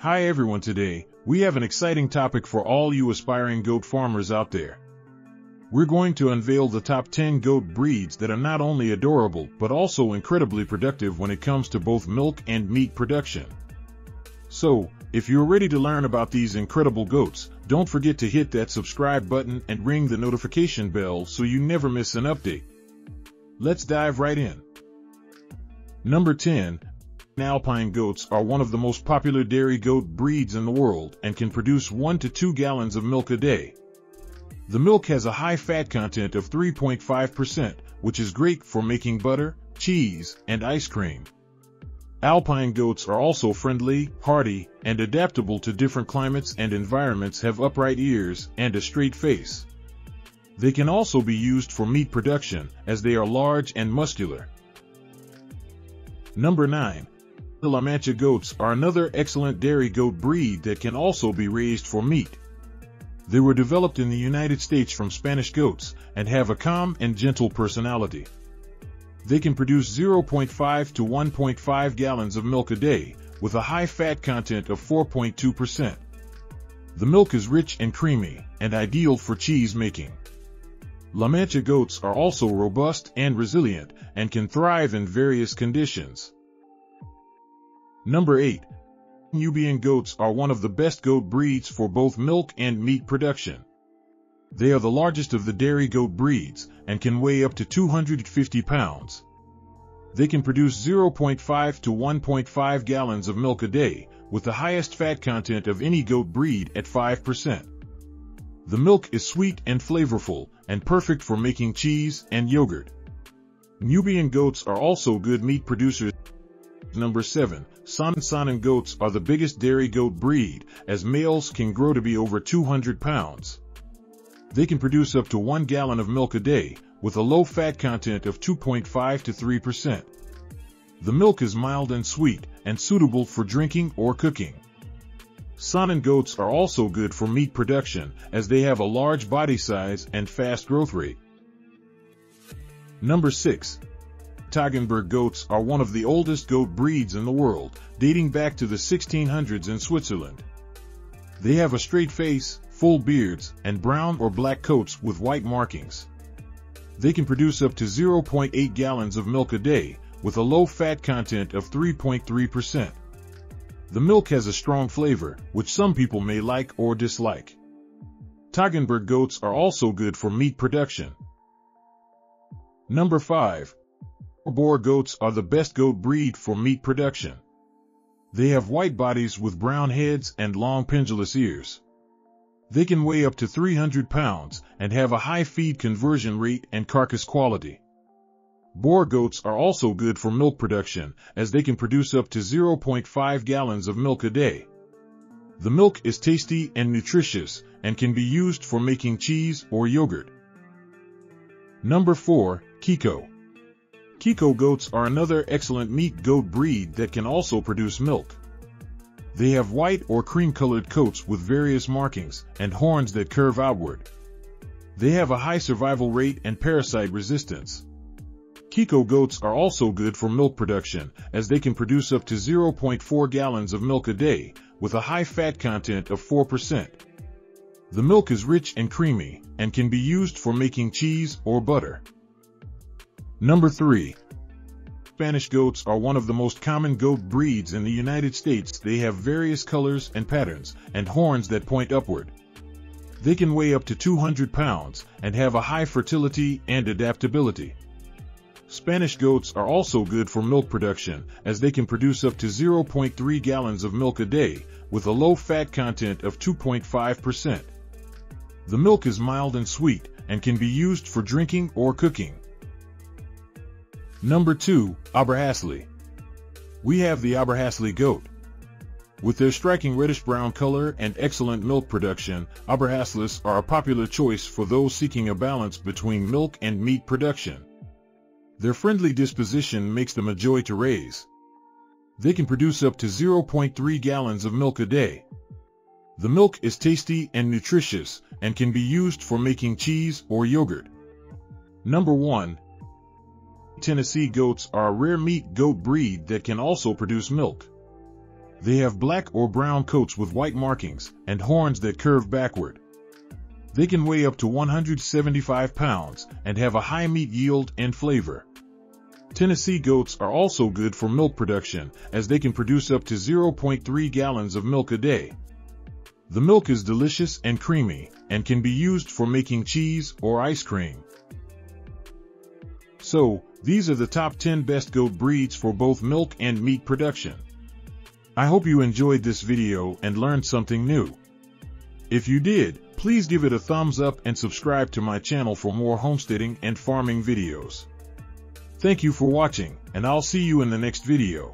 Hi everyone, today we have an exciting topic for all you aspiring goat farmers out there. We're going to unveil the top 10 goat breeds that are not only adorable but also incredibly productive when it comes to both milk and meat production. So, if you're ready to learn about these incredible goats, don't forget to hit that subscribe button and ring the notification bell so you never miss an update. Let's dive right in. Number 10. Alpine goats are one of the most popular dairy goat breeds in the world and can produce 1 to 2 gallons of milk a day. The milk has a high fat content of 3.5%, which is great for making butter, cheese, and ice cream. Alpine goats are also friendly, hardy, and adaptable to different climates and environments, have upright ears and a straight face. They can also be used for meat production as they are large and muscular. Number 9. The La Mancha goats are another excellent dairy goat breed that can also be raised for meat. They were developed in the United States from Spanish goats and have a calm and gentle personality. They can produce 0.5 to 1.5 gallons of milk a day with a high fat content of 4.2%. The milk is rich and creamy and ideal for cheese making. La Mancha goats are also robust and resilient and can thrive in various conditions. Number 8. Nubian goats are one of the best goat breeds for both milk and meat production. They are the largest of the dairy goat breeds and can weigh up to 250 pounds. They can produce 0.5 to 1.5 gallons of milk a day, with the highest fat content of any goat breed at 5%. The milk is sweet and flavorful and perfect for making cheese and yogurt. Nubian goats are also good meat producers. Number 7. Sansanan goats are the biggest dairy goat breed, as males can grow to be over 200 pounds. They can produce up to 1 gallon of milk a day, with a low fat content of 2.5 to 3%. The milk is mild and sweet, and suitable for drinking or cooking. Sanan goats are also good for meat production, as they have a large body size and fast growth rate. Number 6. Toggenburg goats are one of the oldest goat breeds in the world, dating back to the 1600s in Switzerland. They have a straight face, full beards, and brown or black coats with white markings. They can produce up to 0.8 gallons of milk a day, with a low fat content of 3.3%. The milk has a strong flavor, which some people may like or dislike. Toggenburg goats are also good for meat production. Number 5. Boer goats are the best goat breed for meat production. They have white bodies with brown heads and long pendulous ears. They can weigh up to 300 pounds and have a high feed conversion rate and carcass quality. Boer goats are also good for milk production, as they can produce up to 0.5 gallons of milk a day. The milk is tasty and nutritious and can be used for making cheese or yogurt. Number 4. Kiko. Kiko goats are another excellent meat goat breed that can also produce milk. They have white or cream-colored coats with various markings and horns that curve outward. They have a high survival rate and parasite resistance. Kiko goats are also good for milk production, as they can produce up to 0.4 gallons of milk a day, with a high fat content of 4%. The milk is rich and creamy and can be used for making cheese or butter. Number 3. Spanish goats are one of the most common goat breeds in the United States. They have various colors and patterns, and horns that point upward. They can weigh up to 200 pounds, and have a high fertility and adaptability. Spanish goats are also good for milk production, as they can produce up to 0.3 gallons of milk a day, with a low fat content of 2.5%. The milk is mild and sweet, and can be used for drinking or cooking. Number 2. Aberhasli. We have the Aberhasli goat. With their striking reddish-brown color and excellent milk production, Aberhaslis are a popular choice for those seeking a balance between milk and meat production. Their friendly disposition makes them a joy to raise. They can produce up to 0.3 gallons of milk a day. The milk is tasty and nutritious and can be used for making cheese or yogurt. Number 1. Tennessee goats are a rare meat goat breed that can also produce milk. They have black or brown coats with white markings and horns that curve backward. They can weigh up to 175 pounds and have a high meat yield and flavor. Tennessee goats are also good for milk production, as they can produce up to 0.3 gallons of milk a day. The milk is delicious and creamy and can be used for making cheese or ice cream. So, these are the top 10 best goat breeds for both milk and meat production. I hope you enjoyed this video and learned something new. If you did, please give it a thumbs up and subscribe to my channel for more homesteading and farming videos. Thank you for watching, and I'll see you in the next video.